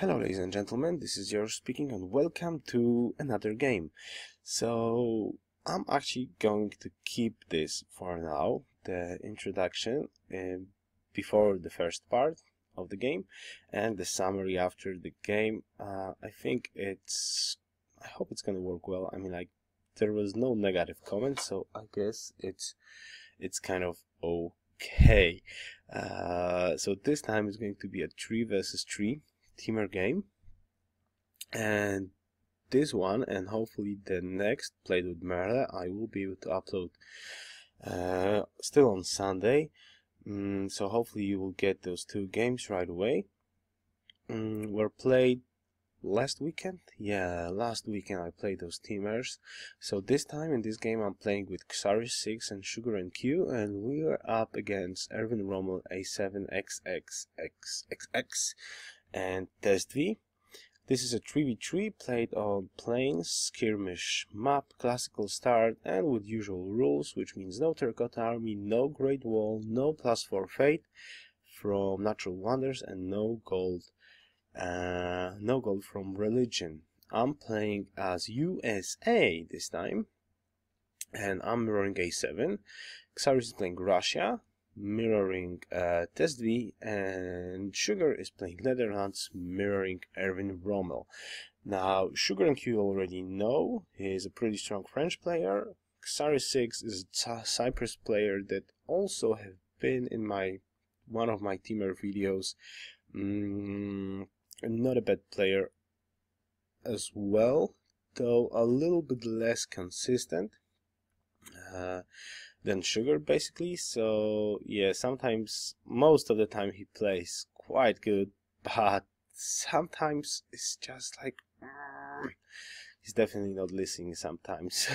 Hello ladies and gentlemen, this is Yoruus speaking and welcome to another game. So I'm actually going to keep this for now, the introduction before the first part of the game and the summary after the game. I hope it's gonna work well. I mean, like, there was no negative comment, so I guess it's kind of okay. So this time it's going to be a 3 versus 3 teamer game, and this one and hopefully the next, Played with Merle, I will be able to upload still on Sunday, so hopefully you will get those two games right away. Were played last weekend. Yeah, last weekend I played those teamers, so this time in this game I'm playing with Xaris 6 and Sugar and NQ, and we are up against Erwin Rommel, A7, XXXXX and Test V. This is a 3v3 played on plains, skirmish map, classical start, and with usual rules, which means no terracotta army, no great wall, no +4 fate from natural wonders, and no gold from religion. I'm playing as USA this time, and I'm mirroring A7. Xaris is playing Russia, mirroring Test V, and Sugar is playing Netherlands, mirroring Erwin Rommel. Now, Sugar and Q already know he is a pretty strong French player. Xaris 6 is a Cyprus player that also have been in one of my teamer videos. Not a bad player as well, though a little bit less consistent than Sugar, basically. So yeah, most of the time he plays quite good, but sometimes it's just like he's definitely not listening sometimes.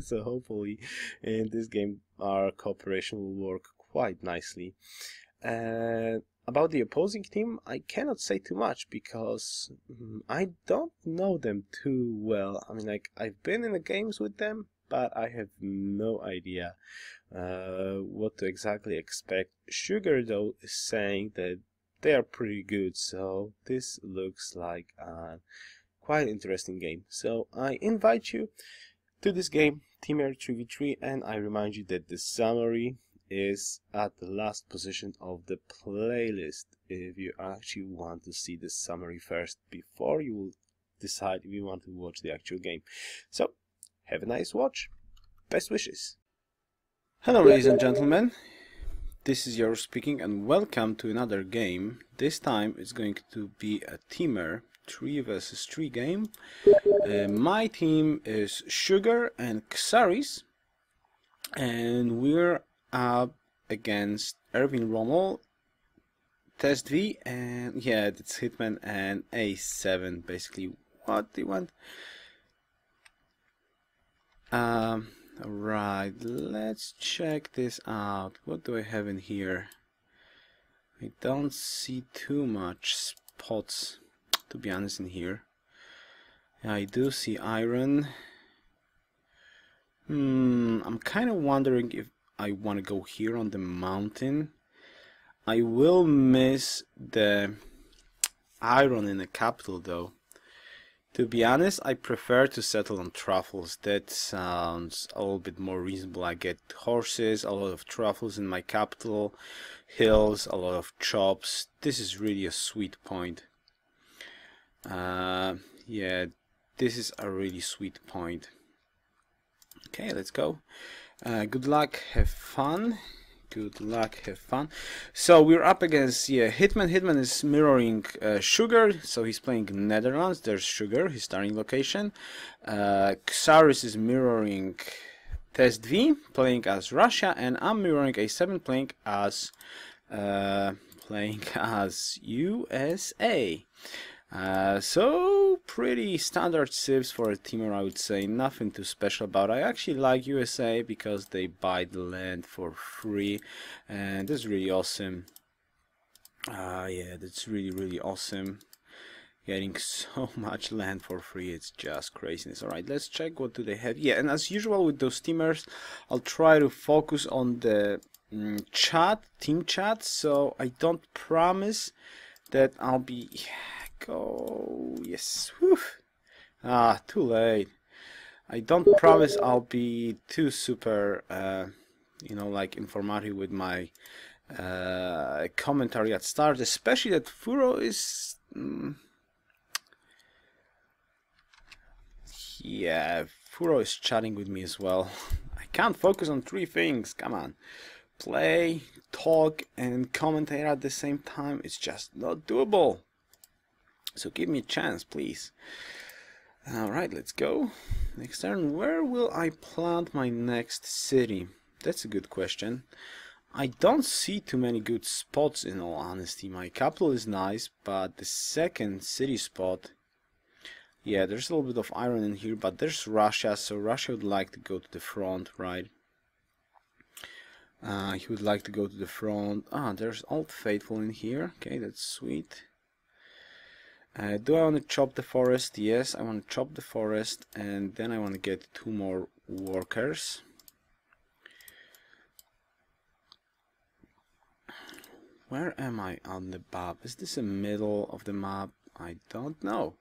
So hopefully in this game our cooperation will work quite nicely. And about the opposing team, I cannot say too much because I don't know them too well. I mean, like, I've been in the games with them, but I have no idea what to exactly expect. Sugar, though, is saying that they are pretty good, so this looks like a quite interesting game. So I invite you to this game, Teamer 3v3, and I remind you that the summary is at the last position of the playlist, if you actually want to see the summary first before you will decide if you want to watch the actual game. So have a nice watch. Best wishes. Hello ladies and gentlemen, this is Yoruus speaking and welcome to another game. This time it's going to be a teamer 3 versus 3 game. My team is Sugar and Xaris, and we're up against Erwin Rommel, Test V, and yeah, that's Hitman and A7, basically what they want. Right, let's check this out. What do I have in here? I don't see too much spots, to be honest, in here. I do see iron. I'm kind of wondering if I want to go here on the mountain. I will miss the iron in the capital, though. To be honest, I prefer to settle on truffles. That sounds a little bit more reasonable. I get horses, a lot of truffles in my capital, hills, a lot of chops. This is really a sweet point. Yeah, this is a really sweet point. Okay, let's go. Good luck, have fun. Good luck, have fun. So we're up against, yeah, Hitman. Hitman is mirroring Sugar, so he's playing Netherlands. There's Sugar, his starting location. Xaris is mirroring Test V, playing as Russia, and I'm mirroring A7, playing as USA. So pretty standard civs for a teamer, I would say. Nothing too special about it. I actually like USA because they buy the land for free, and that's really awesome. Yeah, that's really awesome. Getting so much land for free, it's just craziness. Alright, let's check what do they have. Yeah, and as usual with those teamers, I'll try to focus on the team chat, so I don't promise that I'll be go. Yes. Whew. Ah, too late. I don't promise I'll be too super, you know, like informative with my commentary at start, especially that Furo is... yeah, Furo is chatting with me as well. I can't focus on three things, come on. Play, talk, and commentate at the same time. It's just not doable. So give me a chance, please. Alright, let's go. Next turn, where will I plant my next city? That's a good question. I don't see too many good spots, in all honesty. My capital is nice, but the second city spot... yeah, there's a little bit of iron in here, but there's Russia, so Russia would like to go to the front, right? He would like to go to the front. Ah, there's Old Faithful in here. Okay, that's sweet. Do I want to chop the forest? Yes, I want to chop the forest, and then I want to get 2 more workers. Where am I on the map? Is this the middle of the map? I don't know.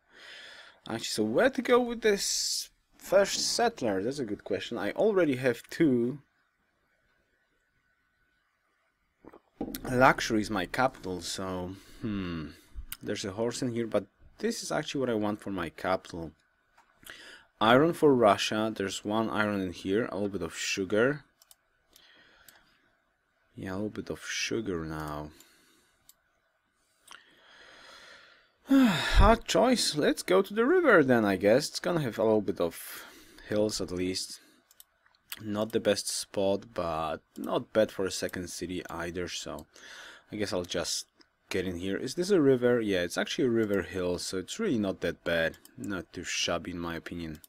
Actually, so where to go with this first settler? That's a good question. I already have 2. Luxury is my capital, so there's a horse in here, but this is actually what I want for my capital. Iron for Russia. There's 1 iron in here, a little bit of sugar. Yeah, a little bit of sugar now. Hard choice. Let's go to the river then, I guess. It's gonna have a little bit of hills at least. Not the best spot, but not bad for a second city either, so I guess I'll just get in here. Is this a river? Yeah, it's actually a river hill, so it's really not that bad. Not too shabby in my opinion.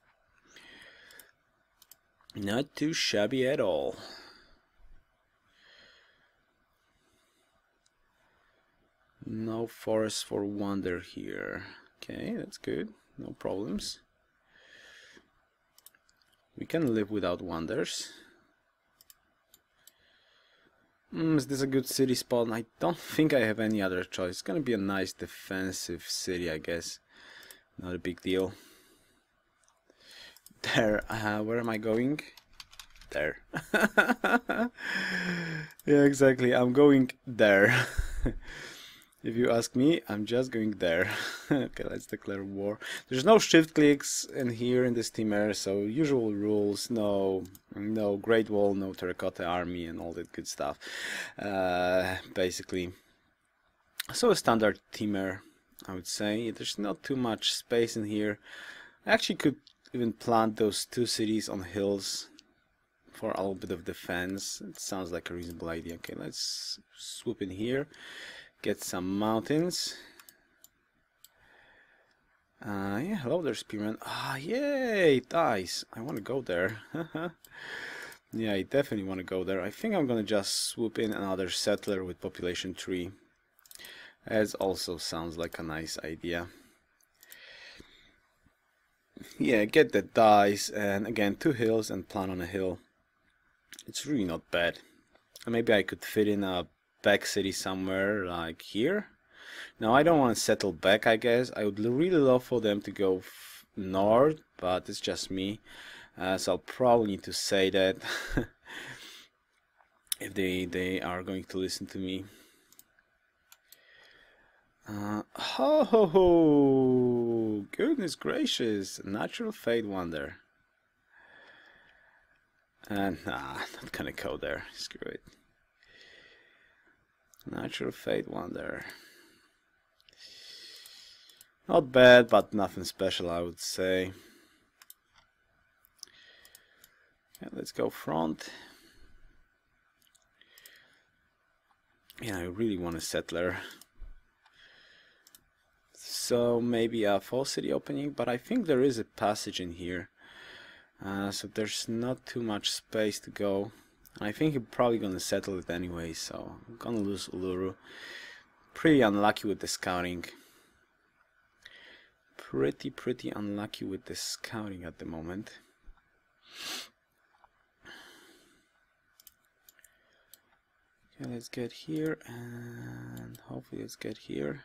Not too shabby at all. No forest for wonder here. Okay, that's good. No problems. We can live without wonders. Is this a good city spot? I don't think I have any other choice. It's gonna be a nice defensive city, I guess. Not a big deal. There. Where am I going? There. Yeah, exactly. I'm going there. If you ask me, I'm just going there. Okay, let's declare war. There's no shift clicks in here in this steamer, so usual rules, no Great Wall, no Terracotta Army and all that good stuff. Basically. So a standard steamer, I would say. There's not too much space in here. I actually could even plant those 2 cities on hills for a little bit of defense. It sounds like a reasonable idea. Okay, let's swoop in here. Get some mountains. Yeah, hello there, Spearman. Ah, yay, dice. I want to go there. Yeah, I definitely want to go there. I think I'm gonna just swoop in another settler with population 3. As also sounds like a nice idea. Yeah, get the dice and again 2 hills and plant on a hill. It's really not bad. And maybe I could fit in a back city somewhere like here. Now I don't want to settle back, I guess. I would really love for them to go north, but it's just me, so I'll probably need to say that if they are going to listen to me. Oh, goodness gracious, natural fate wonder. Nah, not gonna go there, screw it. Natural fate wonder. Not bad, but nothing special, I would say. Yeah, let's go front. Yeah, I really want a settler. So maybe a full city opening, but I think there is a passage in here. So there's not too much space to go. I think he's probably gonna settle it anyway, so I'm gonna lose Uluru. Pretty unlucky with the scouting. Pretty unlucky with the scouting at the moment. Okay, let's get here and hopefully let's get here.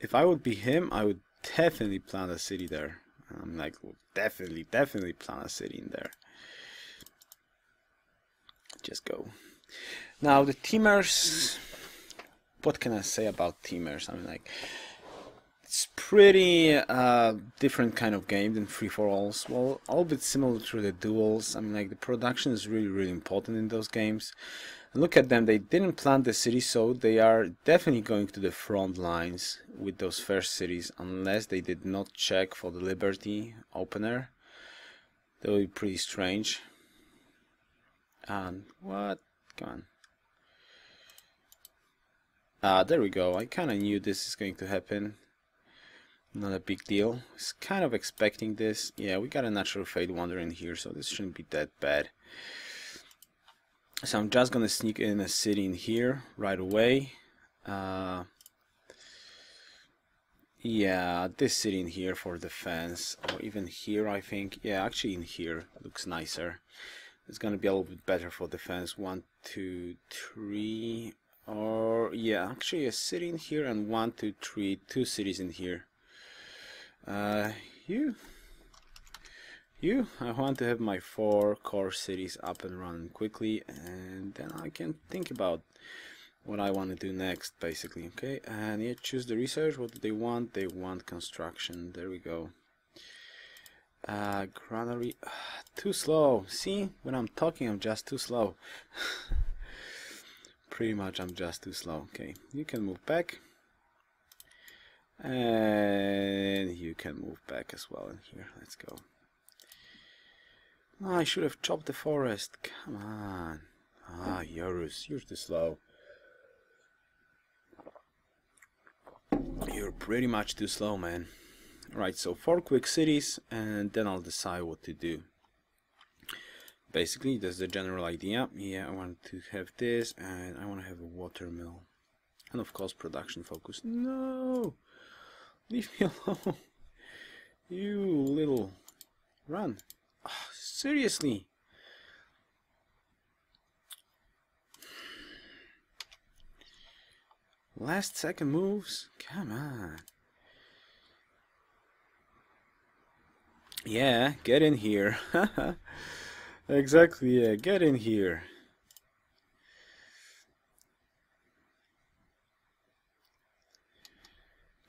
If I would be him, I would definitely plant a city there. I'm like, well, definitely plant a city in there. Just go. Now the teamers, what can I say about teamers? I mean, like, it's pretty different kind of game than free-for-alls. Well, all a bit similar to the duels. I mean, like, the production is really important in those games. And look at them, they didn't plant the city, so they are definitely going to the front lines with those first cities, unless they did not check for the Liberty opener. That would be pretty strange. And what? Come on. There we go. I kind of knew this is going to happen. Not a big deal. I was kind of expecting this. Yeah, we got a natural fate wander in here, so this shouldn't be that bad. So I'm just gonna sneak in a city in here right away. Yeah, this city in here for defense, or even here, I think. Yeah, actually in here looks nicer. It's gonna be a little bit better for defense. 1, 2, 3, or yeah, actually a city in here and 1, 2, 3, 2 cities in here. I want to have my 4 core cities up and running quickly, and then I can think about what I want to do next, basically. Okay, and yeah, choose the research. What do they want? They want construction. There we go. Granary. Too slow. See, when I'm talking, I'm just too slow. Pretty much, I'm just too slow. Okay, you can move back. And you can move back as well in here. Let's go. Oh, I should have chopped the forest. Come on. Ah, Yoruus, you're too slow. You're pretty much too slow, man. Right, so 4 quick cities, and then I'll decide what to do. Basically, that's the general idea. Yeah, I want to have this, and I want to have a watermill. And of course, production focus. No! Leave me alone. You little... Run. Oh, seriously? Last second moves? Come on. Yeah, get in here. Exactly, yeah, get in here.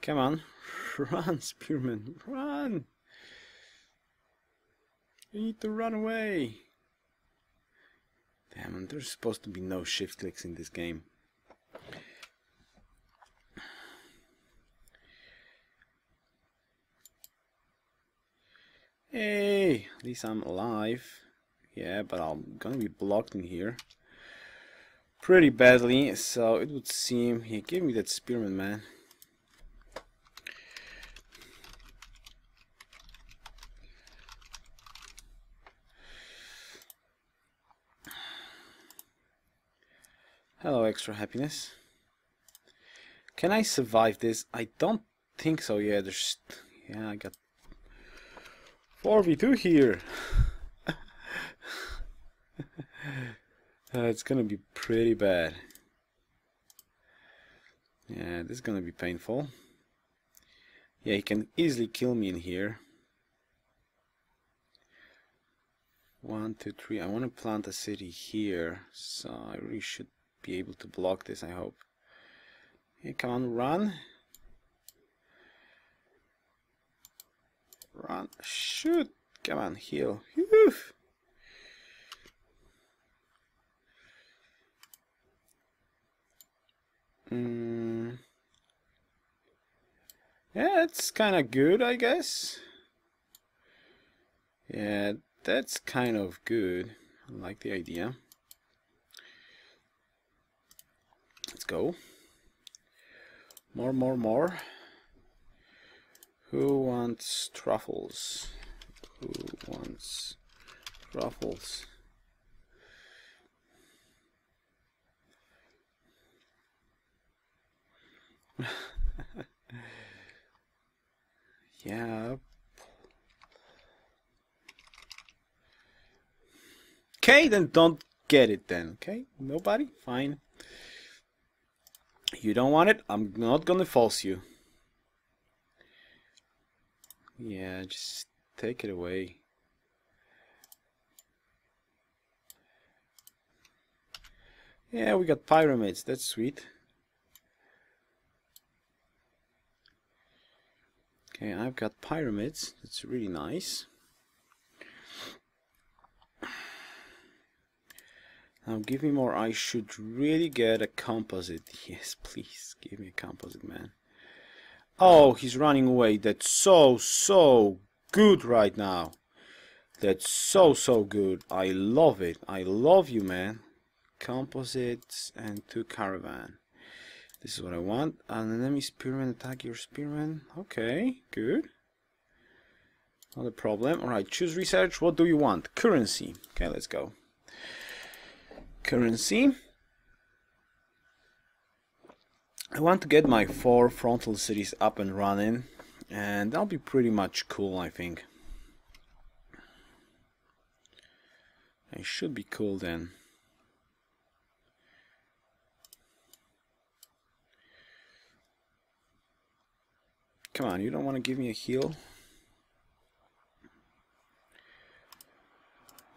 Come on. Run, Spearman, run! You need to run away! Damn, there's supposed to be no shift clicks in this game. Hey! At least I'm alive. Yeah, but I'm gonna be blocked in here. Pretty badly, so it would seem... He gave me that Spearman, man. Hello, extra happiness. Can I survive this? I don't think so. Yeah, there's... Yeah, I got 4v2 here. It's gonna be pretty bad. Yeah, this is gonna be painful. Yeah, he can easily kill me in here. 1, 2, 3. I want to plant a city here, so I really should be able to block this, I hope. Yeah, come on, run. Run. Shoot. Come on, heal. Whew. Yeah, that's kind of good, I guess. Yeah, that's kind of good. I like the idea. Let's go. More. Who wants truffles? Yeah. Okay, then don't get it then, okay? Nobody? Fine. You don't want it? I'm not gonna force you. Yeah, just take it away. Yeah, we got pyramids, that's sweet. Okay, I've got pyramids, that's really nice. Now give me more, I should really get a composite. Yes, please, give me a composite, man. Oh, he's running away, that's so good right now. That's so good, I love it, I love you, man. Composites and 2 caravan. This is what I want. An enemy spearman attack your spearman. Okay, good. Not a problem. Alright, choose research. What do you want? Currency. Okay, let's go. Currency. I want to get my 4 frontal cities up and running, and that'll be pretty much cool, I think. It should be cool then. Come on, you don't want to give me a heal.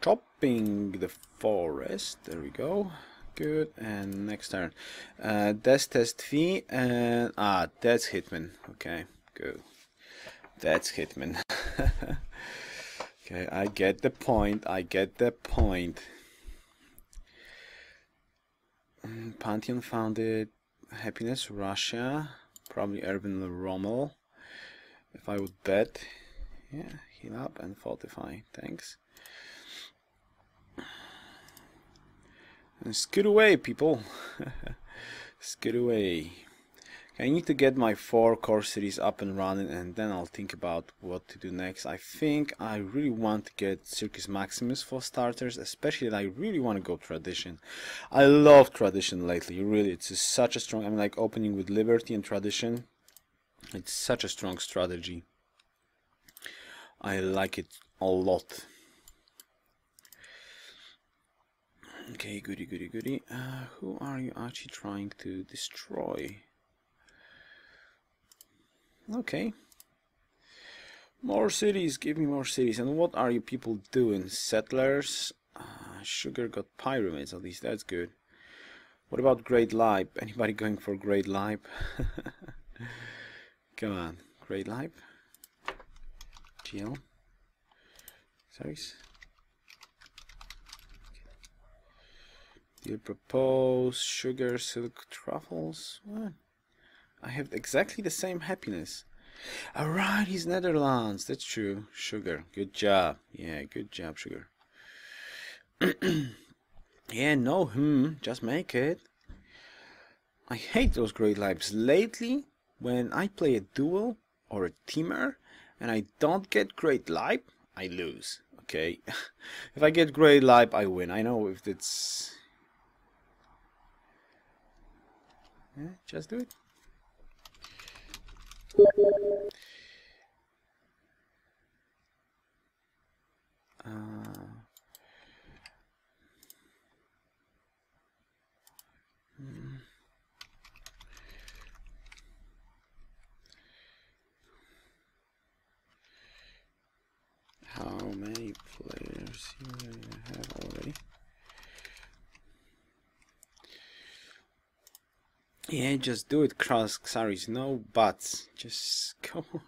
Chopping the forest. There we go. Good. And next turn. That's Test V. And that's Hitman. Okay, good. That's Hitman. Okay, I get the point. I get the point. Pantheon founded Happiness, Russia. Probably Erwin Rommel. If I would bet, yeah, heal up and fortify, thanks. And scoot away, people. Scoot away. Okay, I need to get my 4 core cities up and running, and then I'll think about what to do next. I think I really want to get Circus Maximus for starters, especially that I really want to go tradition. I love tradition lately, really. It's just such a strong, I mean, like opening with Liberty and tradition. It's such a strong strategy. I like it a lot. Okay, goody, goody, goody. Who are you actually trying to destroy? Okay. More cities, give me more cities. And what are you people doing? Settlers? Sugar got pyramids, at least that's good. What about Great Lipe? Anybody going for Great Lipe? Come on, Great Lipe. GL. Sorry. You propose sugar, silk, truffles? What? I have exactly the same happiness. Alright, he's Netherlands. That's true. Sugar. Good job. Yeah, good job, Sugar. Yeah, no, just make it. I hate those Great Lipes. Lately, when I play a duel or a teamer and I don't get Great Lipe, I lose. Okay. If I get Great Lipe, I win. I know if it's... Yeah, just do it. How many players do you have already? Yeah, just do it, Xaris, no buts. Just come on.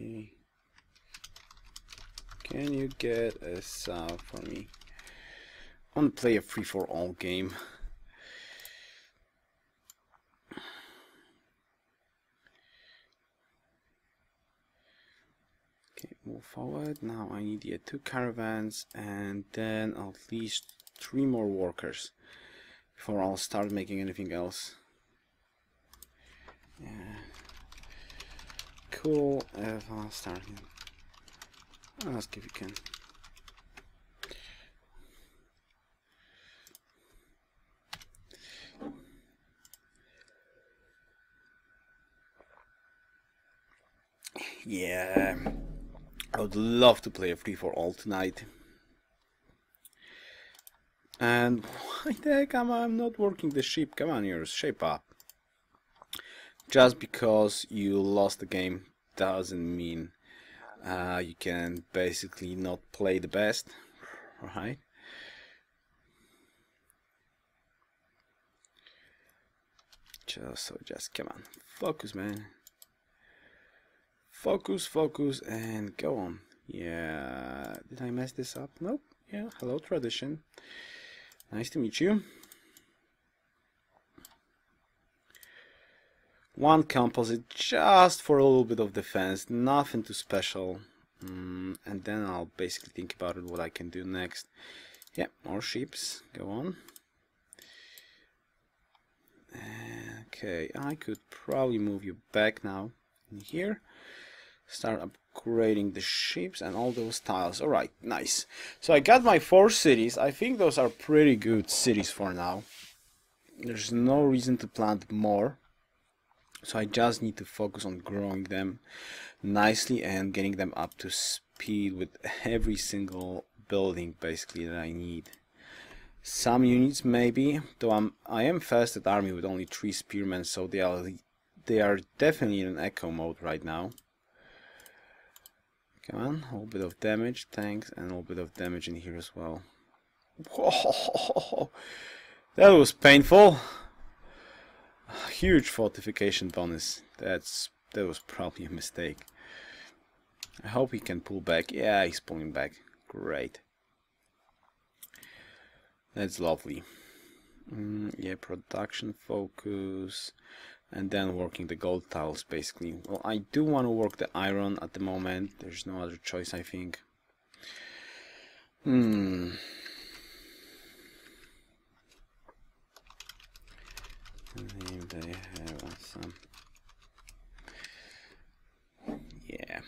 Okay. Can you get a sub for me? I want to play a free-for-all game. Okay, move forward. Now I need 2 caravans and then at least 3 more workers before I'll start making anything else. Yeah. Cool, if I'll start. Ask if you can. Yeah, I would love to play a free-for-all tonight. And why the heck am I not working the ship? Come on, Yoruus, shape up. Just because you lost the game doesn't mean you can basically not play the best, right? Just come on, focus, man. Focus, focus, and go on. Yeah, did I mess this up? Nope. Yeah, hello, tradition. Nice to meet you. One composite just for a little bit of defense, nothing too special. And then I'll basically think about it, what I can do next. Yeah, more ships, go on. Okay, I could probably move you back now in here. Start upgrading the ships and all those tiles. Alright, nice. So I got my 4 cities. I think those are pretty good cities for now. There's no reason to plant more. So I just need to focus on growing them nicely and getting them up to speed with every single building basically that I need. Some units maybe, though I am fast at army with only 3 spearmen, so they are definitely in an echo mode right now. Come on, a little bit of damage, thanks, and a little bit of damage in here as well. Whoa, that was painful. A huge fortification bonus. That was probably a mistake. I hope he can pull back. Yeah, he's pulling back. Great. That's lovely. Yeah, production focus. And then working the gold tiles basically. Well, I do want to work the iron at the moment. There's no other choice, I think. I think they have some. Yeah.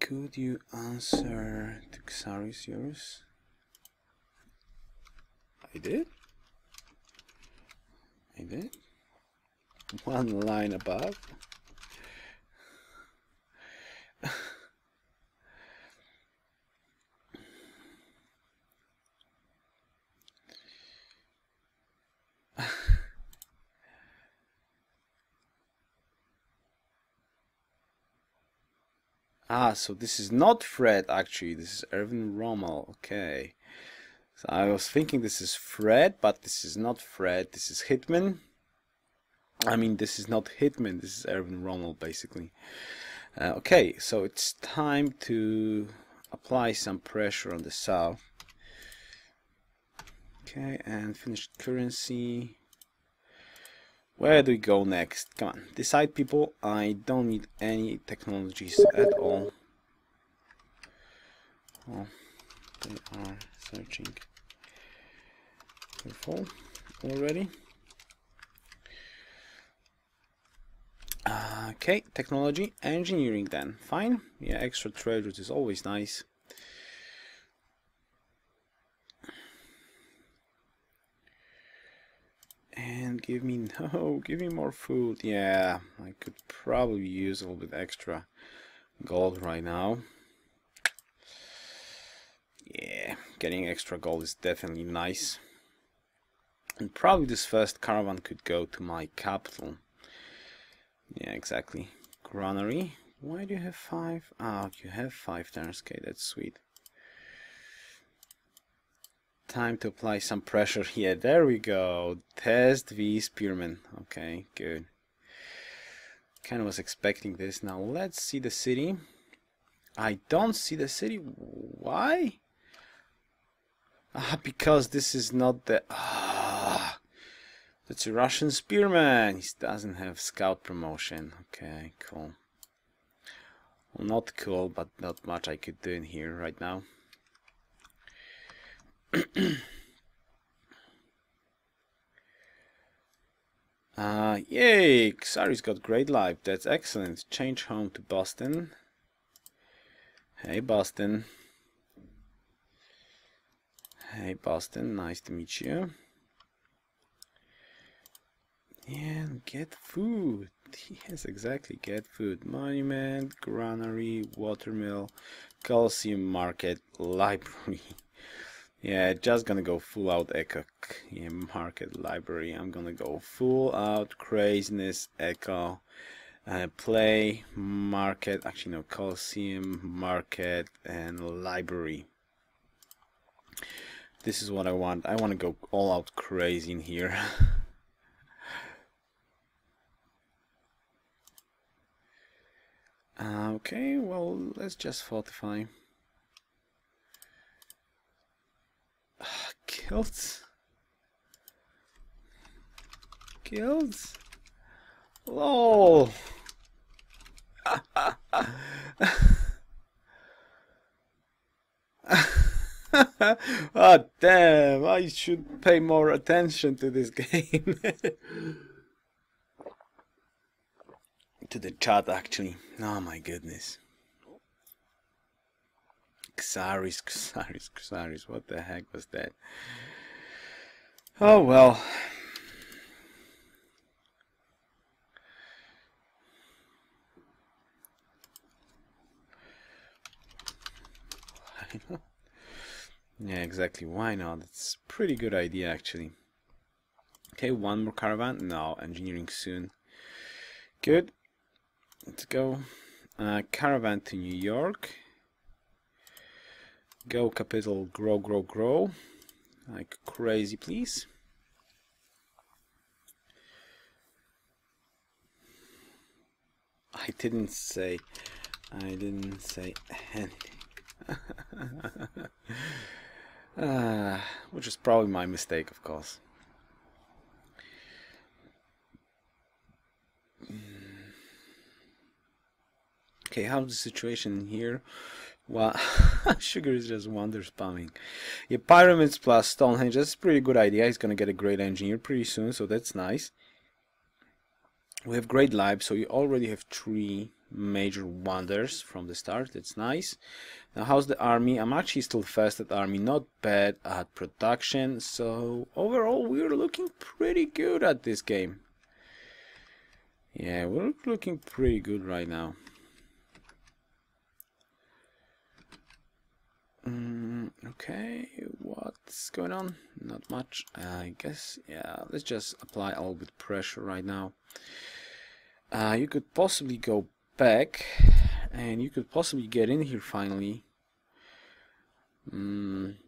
Could you answer to Xaris yours? I did. One line above. So this is not Fred actually, this is Erwin Rommel, okay. So I was thinking this is Fred, but this is not Fred, this is Hitman. I mean, this is not Hitman, this is Erwin Rommel, basically. Okay, so it's time to apply some pressure on the south. Okay, and finished currency. Where do we go next? Come on, decide, people. I don't need any technologies at all. Well, they are searching. Careful already. Okay, technology, engineering then. Fine. Yeah, extra trade route is always nice. And give me more food. Yeah, I could probably use a little bit extra gold right now. Yeah, getting extra gold is definitely nice. And probably this first caravan could go to my capital. Yeah, exactly. Granary. Why do you have 5? Ah, you have 5 turns. Okay, that's sweet. Time to apply some pressure here. There we go. Test V spearman. Okay, good. Kind of was expecting this. Now let's see the city. I don't see the city. Why? Ah, because this is not the... Ah, that's a Russian spearman. He doesn't have scout promotion. Okay, cool. Well, not cool, but not much I could do in here right now. Yay! Xaris got great life. That's excellent. Change home to Boston. Hey, Boston. Hey, Boston. Nice to meet you. And get food. Yes, exactly. Get food. Monument, granary, watermill, Coliseum market, library. Yeah, just gonna go full out echo. Yeah, market, library. I'm gonna go full out craziness, echo, play, market. Actually, no, Coliseum, market, and library. This is what I want. I want to go all out crazy in here. Okay, well, let's just fortify. Guilds? LOL! Oh damn, I should pay more attention to this game. To the chat, actually. Oh my goodness. Xaris, what the heck was that? Oh well. Why not? Yeah, exactly, why not? It's a pretty good idea, actually. Okay, one more caravan? No, engineering soon. Good. Let's go. Caravan to New York. Go capital, grow like crazy, please. I didn't say anything. Which is probably my mistake, of course. Okay, how's the situation here? Well, Sugar is just wonder spamming. Yeah, pyramids plus Stonehenge, that's a pretty good idea. He's gonna get a great engineer pretty soon, so that's nice. We have great life, so you already have 3 major wonders from the start. That's nice. Now, how's the army? I'm actually still fast at army, not bad at production, so overall we're looking pretty good at this game. Yeah, we're looking pretty good right now. Okay, what's going on? Not much, I guess. Yeah, let's just apply a little bit of pressure right now. You could possibly go back, and you could possibly get in here finally. So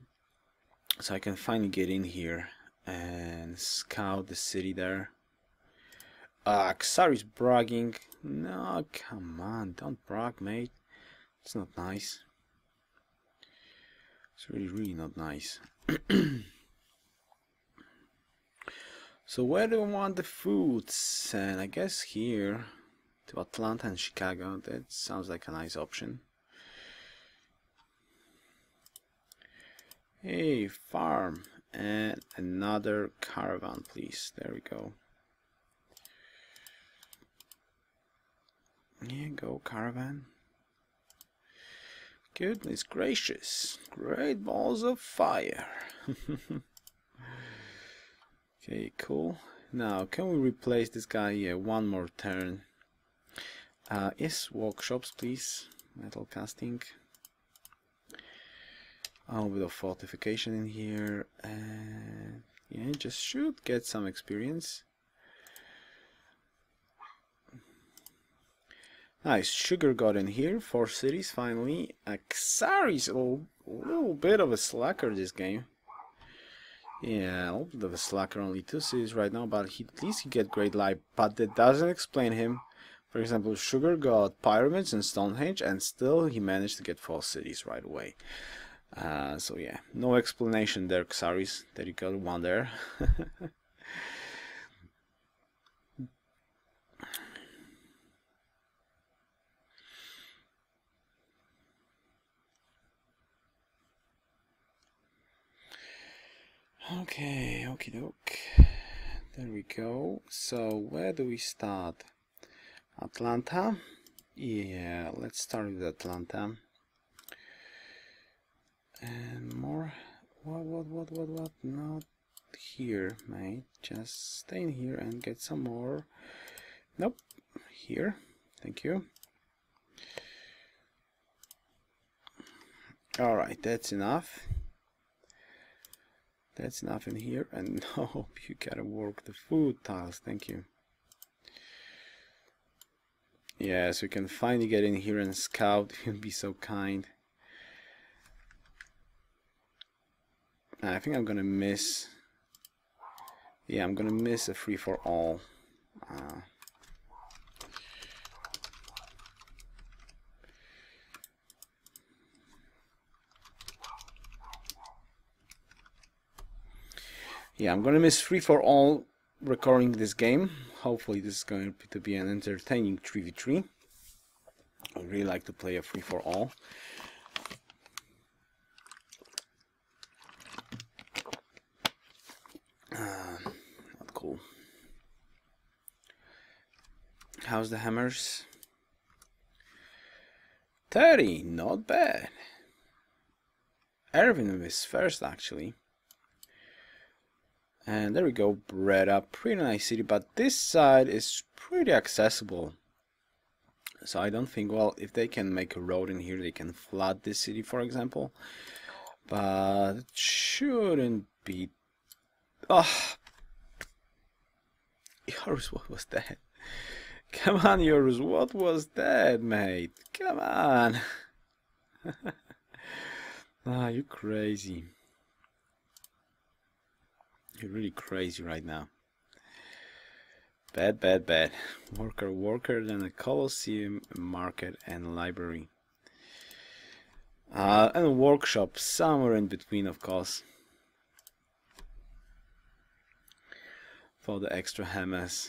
I can finally get in here and scout the city there. Xaris bragging. No, come on, don't brag, mate. It's not nice. It's really not nice. So where do we want the foods? And I guess here to Atlanta and Chicago. That sounds like a nice option. Hey, farm and another caravan, please. There we go. Yeah, go caravan. Goodness gracious, great balls of fire. Okay, cool. Now, can we replace this guy? Yeah, one more turn. Yes, workshops, please. Metal casting. A little bit of fortification in here. And yeah, just shoot, get some experience. Nice, Sugar got in here, 4 cities finally. Xaris, a little bit of a slacker this game. Yeah, a little bit of a slacker, only 2 cities right now, but he, at least he get great life, but that doesn't explain him. For example, Sugar got pyramids and Stonehenge, and still he managed to get 4 cities right away. So yeah, no explanation there, Xaris, that you got one there. Okay, okie doke. There we go. So where do we start? Atlanta? Yeah, let's start with Atlanta. And more. What? Not here, mate. Just stay in here and get some more. Nope. Here. Thank you. Alright, that's enough. That's enough in here, and nope, you gotta work the food tiles, thank you. Yes, we can finally get in here and scout, if you'll be so kind. I think I'm gonna miss... Yeah, I'm gonna miss a free-for-all. Yeah, I'm gonna miss free-for-all recording this game. Hopefully this is going to be an entertaining 3v3. I really like to play a free-for-all. Not cool. How's the hammers? 30, not bad. Erwin was first, actually. And there we go, Breda, up, pretty nice city, but this side is pretty accessible. So I don't think, well, if they can make a road in here, they can flood this city, for example. But it shouldn't be... Oh! Yoruus, what was that? Come on, Yoruus, what was that, mate? Come on! Ah, you're crazy. You're really crazy right now. Bad, bad, bad. Worker, then a Colosseum, a market, and library. And a workshop somewhere in between, of course. For the extra hammers.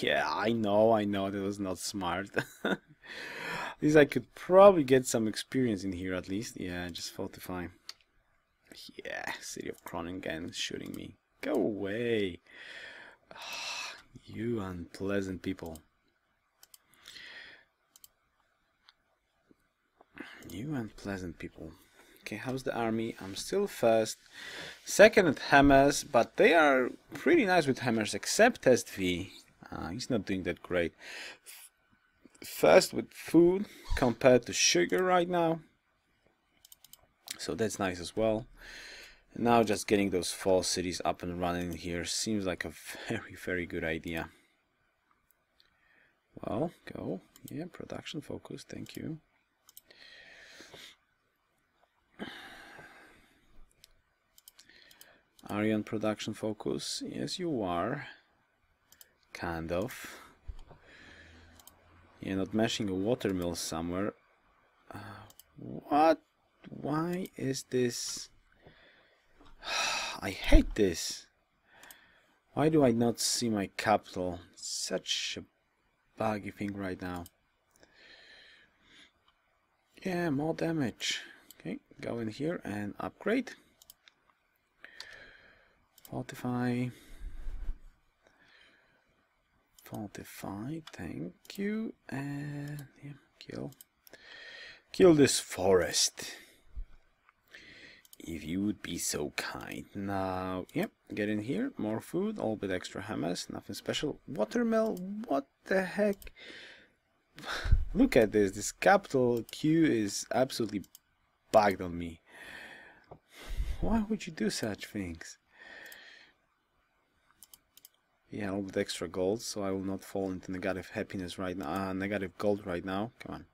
Yeah, I know, that was not smart. At least I could probably get some experience in here, at least. Yeah, just fortify. Yeah, city of Groningen shooting me. Go away. Oh, you unpleasant people. You unpleasant people. Okay, how's the army? I'm still first. Second at hammers, but they are pretty nice with hammers, except Test V. He's not doing that great. First with food compared to Sugar right now. So that's nice as well. And now just getting those 4 cities up and running here seems like a very, very good idea. Well, go. Yeah, production focus, thank you. Are you on production focus? Yes, you are. Kind of. You're not mashing a watermill somewhere. What? Why is this? I hate this. Why do I not see my capital? Such a buggy thing right now. Yeah, more damage. Okay, go in here and upgrade. Fortify. Fortify, thank you. And yeah, kill. Kill this forest. If you would be so kind. Now, yep, get in here. More food, all bit extra hammers, nothing special. Watermill, what the heck? Look at this. This capital Q is absolutely bugged on me. Why would you do such things? Yeah, all bit extra gold, so I will not fall into negative happiness right now. Negative gold right now. Come on.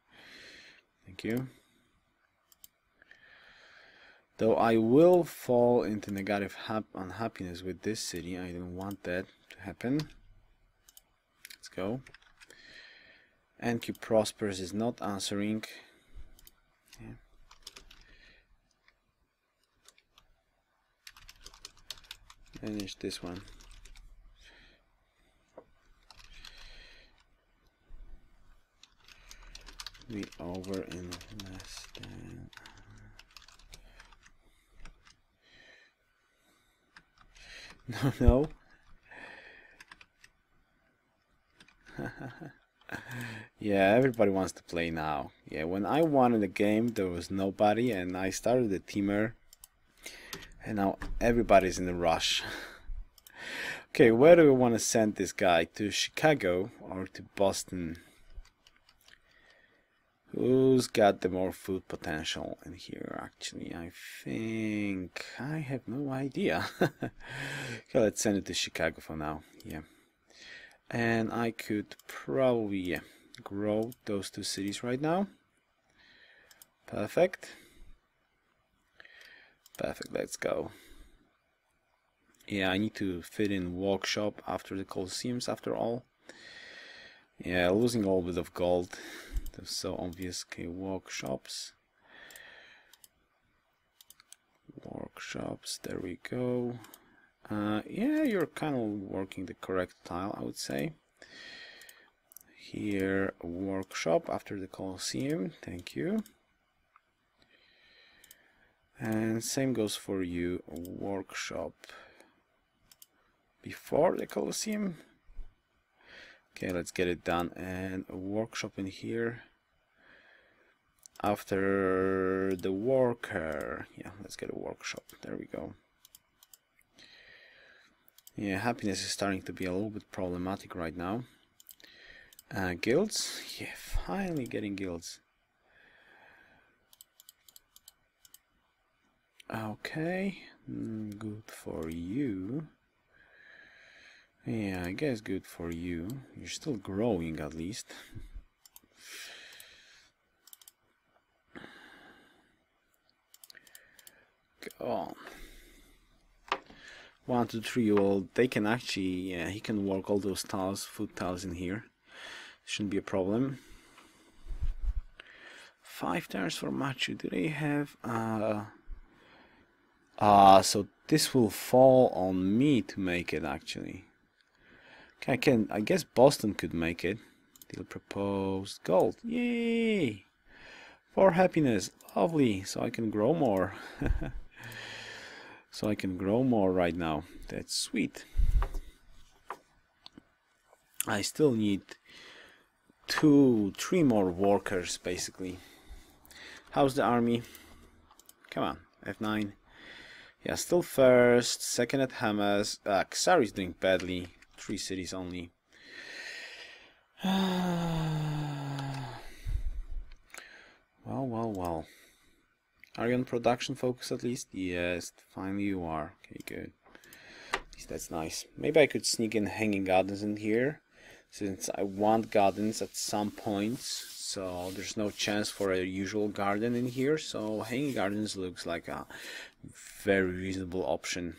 Thank you. Though I will fall into negative unhappiness with this city, I don't want that to happen. Let's go. NQ Prosperous is not answering. Yeah. Manage this one. We over in less than... No, no. Yeah, everybody wants to play now. Yeah, when I wanted a game, there was nobody, and I started the teamer, and now everybody's in a rush. Okay, where do we want to send this guy? To Chicago or to Boston? Who's got the more food potential in here? Actually, I think I have no idea. Okay, let's send it to Chicago for now. Yeah, and I could probably grow those two cities right now. Perfect. Perfect. Let's go. Yeah, I need to fit in workshop after the Colosseums after all. Yeah, losing a little bit of gold. That's so obvious. Okay, workshops. Workshops, there we go. Yeah, you're kind of working the correct tile, I would say. Here, workshop after the Colosseum. Thank you. And same goes for you. Workshop before the Colosseum. Okay, let's get it done. And a workshop in here after the worker. Yeah, let's get a workshop. There we go. Yeah, happiness is starting to be a little bit problematic right now. Guilds. Yeah, finally getting guilds. Okay, good for you. Yeah, I guess good for you. You're still growing at least. Go on. 1, 2, 3 year old. They can actually, yeah, he can work all those tiles, food tiles in here. Shouldn't be a problem. 5 towers for Machu. Do they have so this will fall on me to make it actually. I can, I guess Boston could make it. Deal proposed gold. Yay! For happiness. Lovely. So I can grow more. So I can grow more right now. That's sweet. I still need 2, 3 more workers basically. How's the army? Come on. F9. Yeah, still first. Second at Hamas. Xari's doing badly. 3 cities only. Well, well, well. Are you on production focus at least? Yes, finally you are. Okay, good. At least that's nice. Maybe I could sneak in hanging gardens in here, since I want gardens at some points. So there's no chance for a usual garden in here. So hanging gardens looks like a very reasonable option.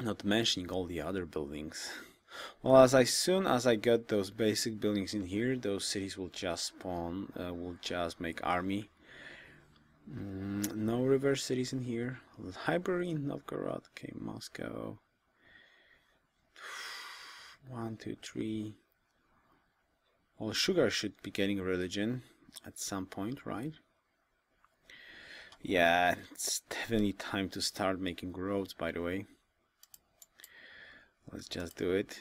Not mentioning all the other buildings. Well, as soon as I get those basic buildings in here, those cities will just spawn, will just make army. No reverse cities in here. Library, Novgorod, okay, Moscow. 1, 2, 3. Well, Sugar should be getting religion at some point, right? Yeah, it's definitely time to start making roads, by the way. Let's just do it.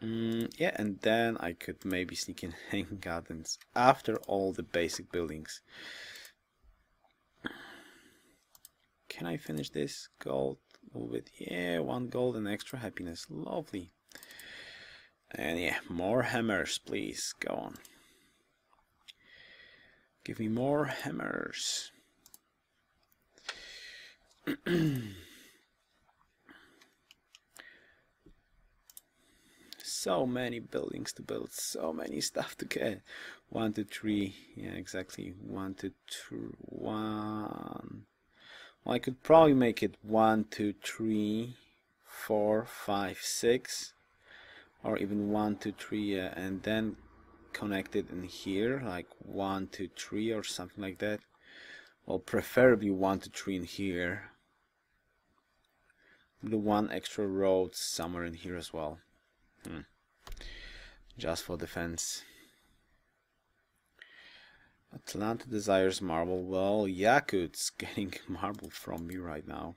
Yeah, and then I could maybe sneak in hanging gardens after all the basic buildings. Can I finish this? Gold a little bit. Yeah, 1 gold and extra happiness. Lovely. And yeah, more hammers, please. Go on. Give me more hammers. So many buildings to build, so many stuff to get. 1, 2, 3. Yeah, exactly. 1, 2, 1. Well, I could probably make it 1, 2, 3, 4, 5, 6, or even 1, 2, 3, and then connect it in here, like 1, 2, 3, or something like that. Well, preferably 1, 2, 3 in here. The 1 extra road somewhere in here as well. Just for defense. Atlanta desires marble. Well, Yakut's getting marble from me right now.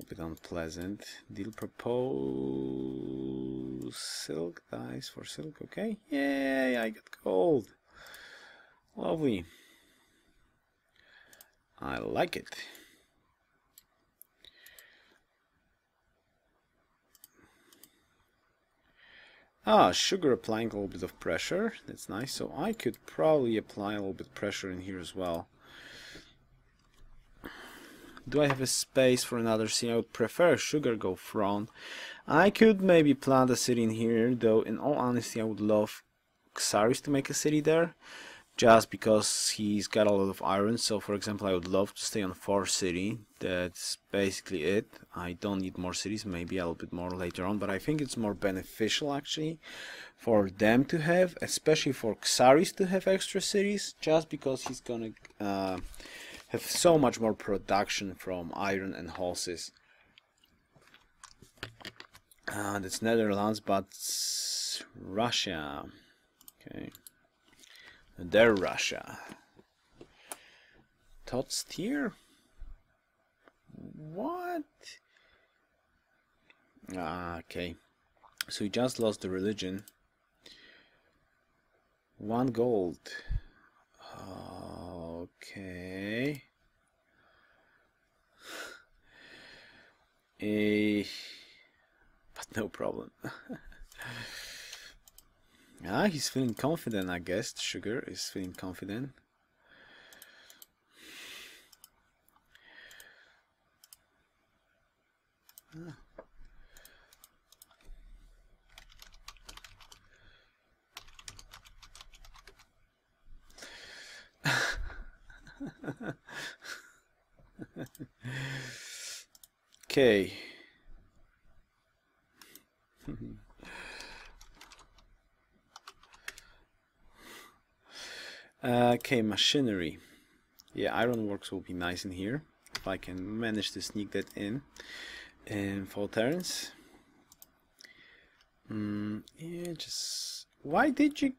A bit unpleasant. Deal propose silk dice for silk. Okay, yay! I got gold. Lovely. I like it. Ah, Sugar applying a little bit of pressure. That's nice. So I could probably apply a little bit of pressure in here as well. Do I have a space for another city? I would prefer Sugar go front. I could maybe plant a city in here, though in all honesty I would love Xaris to make a city there, just because he's got a lot of iron. So for example, I would love to stay on 4 city. That's basically it. I don't need more cities, maybe a little bit more later on, but I think it's more beneficial actually for them to have, especially for Xaris to have extra cities, just because he's gonna have so much more production from iron and horses. That's Netherlands, but Russia. Okay, they're Russia. Tots tier? What? Ah, okay. So we just lost the religion. 1 gold. Okay. But no problem. Ah, he's feeling confident, I guess. Sugar is feeling confident. Ah. Okay. Okay, machinery. Yeah, ironworks will be nice in here if I can manage to sneak that in. And for turns. Yeah, just why did you?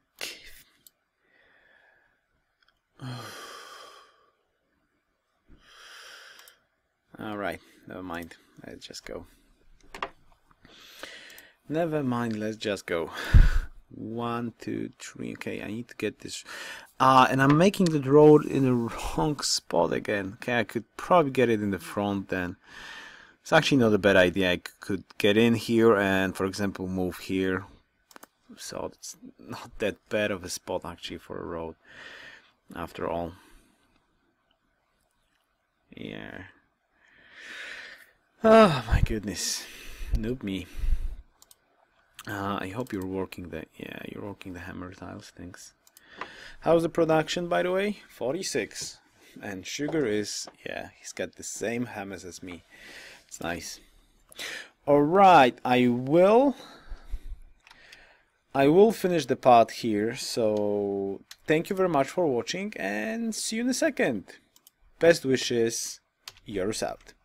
All right, never mind. Let's just go. Never mind. Let's just go. 1, 2, 3. Okay, I need to get this. And I'm making the road in the wrong spot again. Okay, I could probably get it in the front then. It's actually not a bad idea. I could get in here and, for example, move here. So it's not that bad of a spot actually for a road, after all. Yeah. Oh my goodness, noob me. I hope you're working the, yeah, you're working the hammer tiles, thanks. How's the production, by the way? 46. And Sugar is, yeah, he's got the same hammers as me. It's nice. Alright, I will finish the part here, so thank you very much for watching and see you in a second. Best wishes, Yoruus out.